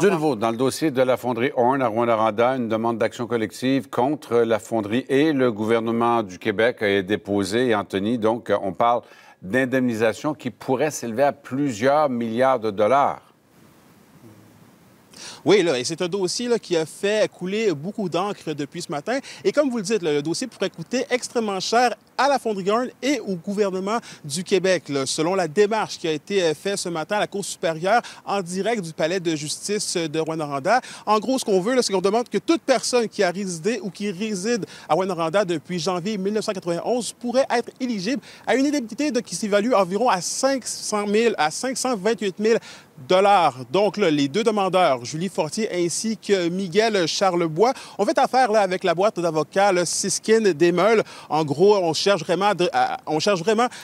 De nouveau, dans le dossier de la Fonderie Horne à Rouyn-Noranda, une demande d'action collective contre la Fonderie et le gouvernement du Québec est déposée. Et Anthony, donc, on parle d'indemnisation qui pourrait s'élever à plusieurs milliards de dollars. Oui, là, et c'est un dossier là, qui a fait couler beaucoup d'encre depuis ce matin. Et comme vous le dites, là, le dossier pourrait coûter extrêmement cher à la Fonderie Horne et au gouvernement du Québec. Là. Selon la démarche qui a été faite ce matin à la Cour supérieure en direct du palais de justice de Rouyn-Noranda. En gros, ce qu'on veut, c'est qu'on demande que toute personne qui a résidé ou qui réside à Rouyn-Noranda depuis janvier 1991 pourrait être éligible à une indemnité qui s'évalue environ à 528 000 $. Donc, là, les deux demandeurs, Julie Fortier ainsi que Miguel Charlebois, ont fait affaire là, avec la boîte d'avocats Siskin Desmeules. En gros, on cherche vraiment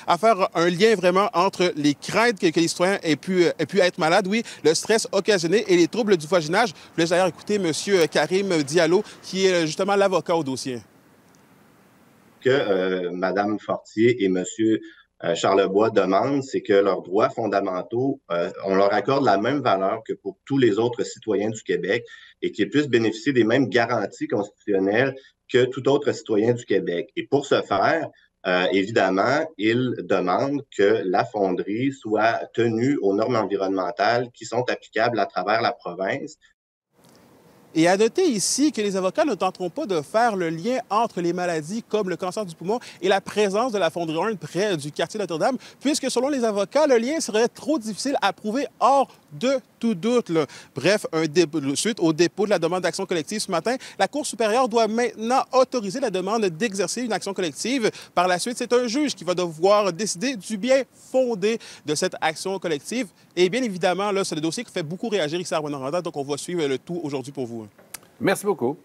à faire un lien vraiment entre les craintes que les citoyens aient pu être malades, oui, le stress occasionné et les troubles du voisinage. Je laisse d'ailleurs écouter M. Karim Diallo, qui est justement l'avocat au dossier. Que Mme Fortier et M. Charlebois demande, c'est que leurs droits fondamentaux, on leur accorde la même valeur que pour tous les autres citoyens du Québec et qu'ils puissent bénéficier des mêmes garanties constitutionnelles que tout autre citoyen du Québec. Et pour ce faire, évidemment, ils demandent que la fonderie soit tenue aux normes environnementales qui sont applicables à travers la province. Et à noter ici que les avocats ne tenteront pas de faire le lien entre les maladies comme le cancer du poumon et la présence de la Fonderie Horne près du quartier Notre-Dame, puisque selon les avocats, le lien serait trop difficile à prouver hors de tout doute. Là. Bref, suite au dépôt de la demande d'action collective ce matin, la Cour supérieure doit maintenant autoriser la demande d'exercer une action collective. Par la suite, c'est un juge qui va devoir décider du bien fondé de cette action collective. Et bien évidemment, c'est le dossier qui fait beaucoup réagir ici à Rouyn-Noranda, donc on va suivre le tout aujourd'hui pour vous. Merci beaucoup.